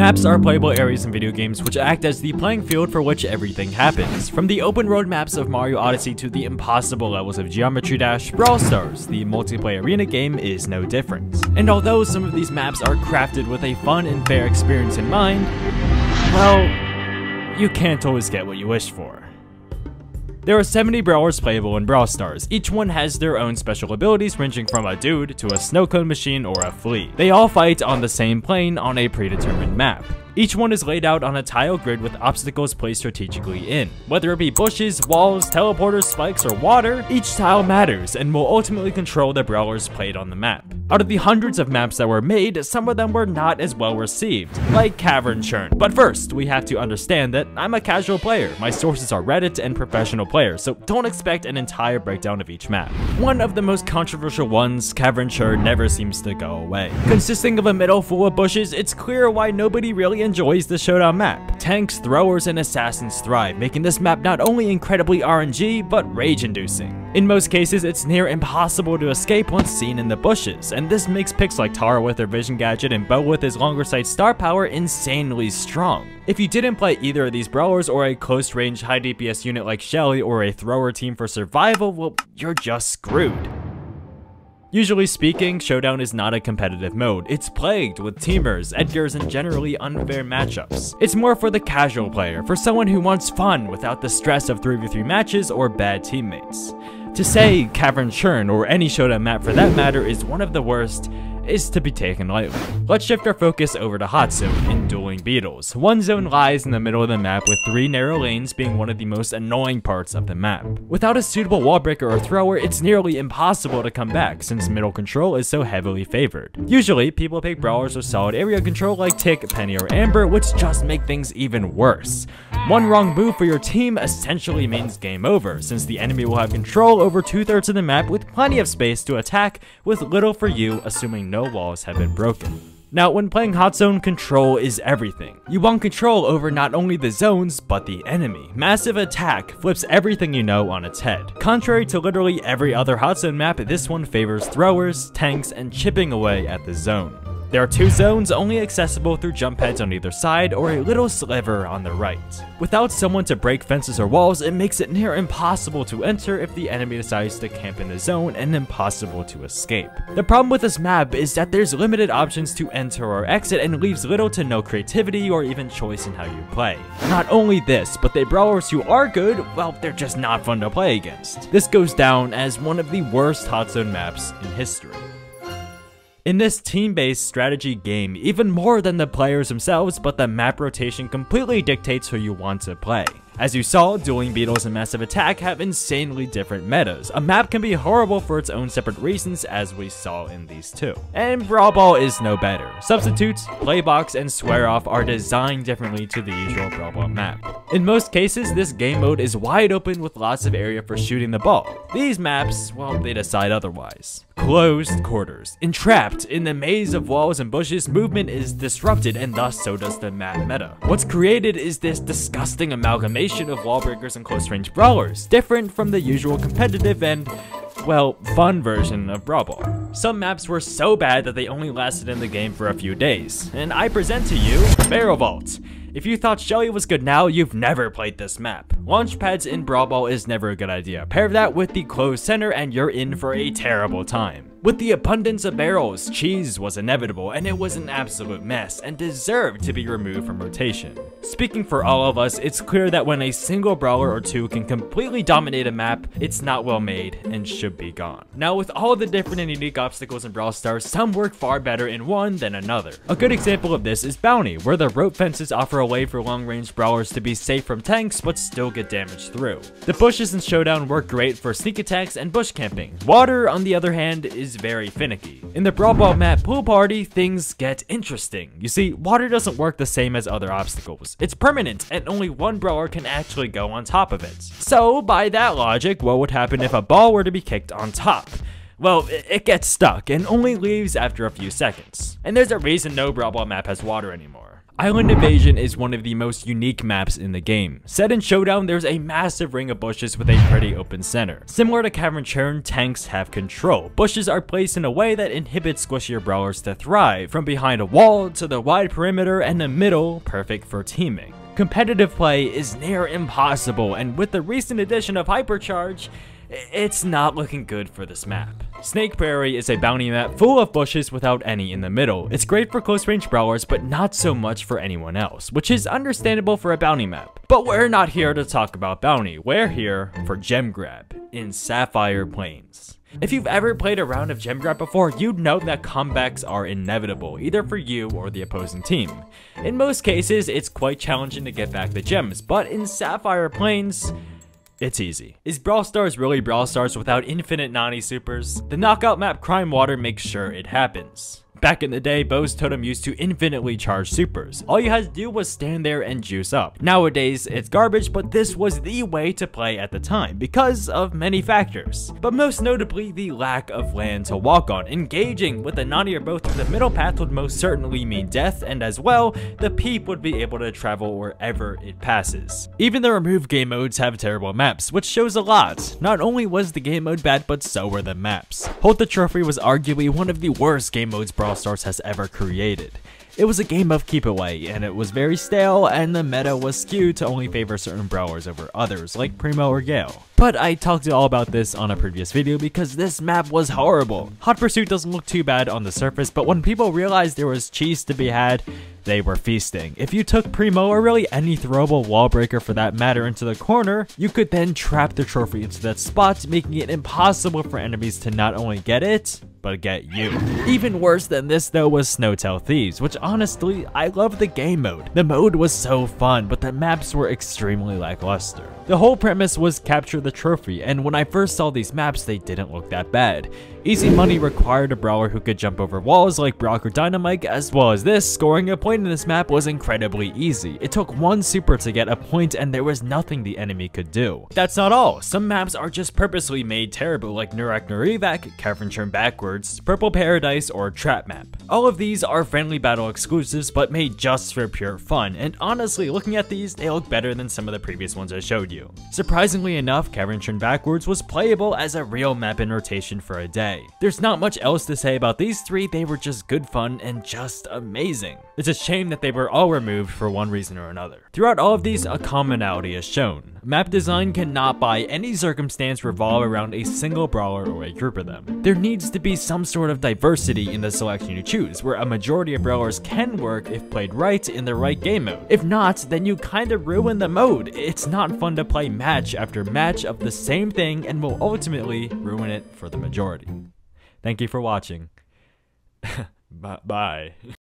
Maps are playable areas in video games which act as the playing field for which everything happens. From the open road maps of Mario Odyssey to the impossible levels of Geometry Dash, Brawl Stars, the multiplayer arena game, is no different. And although some of these maps are crafted with a fun and fair experience in mind, well, you can't always get what you wish for. There are 70 brawlers playable in Brawl Stars. Each one has their own special abilities ranging from a dude to a snow cone machine or a flea. They all fight on the same plane on a predetermined map. Each one is laid out on a tile grid with obstacles placed strategically in. Whether it be bushes, walls, teleporters, spikes, or water, each tile matters and will ultimately control the brawlers played on the map. Out of the hundreds of maps that were made, some of them were not as well received, like Cavern Churn. But first, we have to understand that I'm a casual player. My sources are Reddit and professional players, so don't expect an entire breakdown of each map. One of the most controversial ones, Cavern Churn, never seems to go away. Consisting of a middle full of bushes, it's clear why nobody really enjoys the showdown map. Tanks, throwers, and assassins thrive, making this map not only incredibly RNG, but rage-inducing. In most cases, it's near impossible to escape once seen in the bushes, and this makes picks like Tara with her vision gadget and Bo with his longer sight star power insanely strong. If you didn't play either of these brawlers or a close-range high DPS unit like Shelly or a thrower team for survival, well, you're just screwed. Usually speaking, Showdown is not a competitive mode. It's plagued with teamers, edgars, and generally unfair matchups. It's more for the casual player, for someone who wants fun without the stress of 3v3 matches or bad teammates. To say Cavern Churn, or any Showdown map for that matter, is one of the worst is to be taken lightly. Let's shift our focus over to Hot Zone in Dueling Beetles. One zone lies in the middle of the map, with three narrow lanes being one of the most annoying parts of the map. Without a suitable wall breaker or thrower, it's nearly impossible to come back since middle control is so heavily favored. Usually, people pick brawlers with solid area control like Tick, Penny, or Amber, which just make things even worse. One wrong move for your team essentially means game over, since the enemy will have control over two-thirds of the map with plenty of space to attack with little for you, assuming no walls have been broken. Now, when playing Hot Zone, control is everything. You want control over not only the zones, but the enemy. Massive Attack flips everything you know on its head. Contrary to literally every other Hot Zone map, this one favors throwers, tanks, and chipping away at the zone. There are two zones, only accessible through jump pads on either side or a little sliver on the right. Without someone to break fences or walls, it makes it near impossible to enter if the enemy decides to camp in the zone and impossible to escape. The problem with this map is that there's limited options to enter or exit and leaves little to no creativity or even choice in how you play. Not only this, but the brawlers who are good, well, they're just not fun to play against. This goes down as one of the worst Hot Zone maps in history. In this team-based strategy game, even more than the players themselves, but the map rotation completely dictates who you want to play. As you saw, Dueling Beetles and Massive Attack have insanely different metas. A map can be horrible for its own separate reasons, as we saw in these two. And Brawl Ball is no better. Substitutes, Playbox, and Swear Off are designed differently to the usual Brawl Ball map. In most cases, this game mode is wide open with lots of area for shooting the ball. These maps, well, they decide otherwise. Closed quarters. Entrapped in the maze of walls and bushes, movement is disrupted, and thus so does the map meta. What's created is this disgusting amalgamation of wall breakers and close-range brawlers, different from the usual competitive and, well, fun version of Brawl Ball. Some maps were so bad that they only lasted in the game for a few days, and I present to you Barrel Vault. If you thought Shelly was good now, you've never played this map. Launch pads in Brawl Ball is never a good idea. Pair that with the closed center and you're in for a terrible time. With the abundance of barrels, cheese was inevitable, and it was an absolute mess, and deserved to be removed from rotation. Speaking for all of us, it's clear that when a single brawler or two can completely dominate a map, it's not well made and should be gone. Now, with all the different and unique obstacles in Brawl Stars, some work far better in one than another. A good example of this is Bounty, where the rope fences offer a way for long-range brawlers to be safe from tanks, but still get damage through. The bushes in Showdown work great for sneak attacks and bush camping. Water, on the other hand, is very finicky. In the Brawl Ball map Pool Party, things get interesting. You see, water doesn't work the same as other obstacles. It's permanent, and only one brawler can actually go on top of it. So, by that logic, what would happen if a ball were to be kicked on top? Well, it gets stuck, and only leaves after a few seconds. And there's a reason no Brawl Ball map has water anymore. Island Invasion is one of the most unique maps in the game. Set in Showdown, there's a massive ring of bushes with a pretty open center. Similar to Cavern Churn, tanks have control. Bushes are placed in a way that inhibits squishier brawlers to thrive, from behind a wall to the wide perimeter and the middle, perfect for teaming. Competitive play is near impossible, and with the recent addition of Hypercharge, it's not looking good for this map. Snake Prairie is a bounty map full of bushes without any in the middle. It's great for close range brawlers, but not so much for anyone else, which is understandable for a bounty map. But we're not here to talk about bounty, we're here for Gem Grab in Sapphire Plains. If you've ever played a round of Gem Grab before, you'd know that comebacks are inevitable, either for you or the opposing team. In most cases, it's quite challenging to get back the gems, but in Sapphire Plains, it's easy. Is Brawl Stars really Brawl Stars without infinite nani supers? The knockout map Crimewater makes sure it happens. Back in the day, Bo's Totem used to infinitely charge supers. All you had to do was stand there and juice up. Nowadays, it's garbage, but this was the way to play at the time because of many factors. But most notably, the lack of land to walk on. Engaging with a nani or both through the middle path would most certainly mean death, and as well, the peep would be able to travel wherever it passes. Even the removed game modes have terrible maps, which shows a lot. Not only was the game mode bad, but so were the maps. Hold the Trophy was arguably one of the worst game modes Brawl Stars has ever created. It was a game of keep away, and it was very stale, and the meta was skewed to only favor certain brawlers over others, like Primo or Gale. But I talked all about this on a previous video because this map was horrible. Hot Pursuit doesn't look too bad on the surface, but when people realized there was cheese to be had, they were feasting. If you took Primo or really any throwable wall breaker for that matter into the corner, you could then trap the trophy into that spot, making it impossible for enemies to not only get it, but get you. Even worse than this though was Snowtail Thieves, which honestly, I love the game mode. The mode was so fun, but the maps were extremely lackluster. The whole premise was capture the trophy, and when I first saw these maps, they didn't look that bad. Easy Money required a brawler who could jump over walls like Brock or Dynamite, as well as this. Scoring a point in this map was incredibly easy. It took one super to get a point, and there was nothing the enemy could do. That's not all. Some maps are just purposely made terrible, like Nurak Nur-Evac, Cavern Turn Backwards, Purple Paradise, or Trap Map. All of these are friendly battle exclusives but made just for pure fun, and honestly looking at these, they look better than some of the previous ones I showed you. Surprisingly enough, Cavern Turn Backwards was playable as a real map in rotation for a day. There's not much else to say about these three, they were just good fun and just amazing. It's a shame that they were all removed for one reason or another. Throughout all of these, a commonality is shown. Map design cannot by any circumstance revolve around a single brawler or a group of them. There needs to be some sort of diversity in the selection you choose, where a majority of brawlers can work if played right in the right game mode. If not, then you kinda ruin the mode. It's not fun to play match after match of the same thing and will ultimately ruin it for the majority. Thank you for watching. Bye.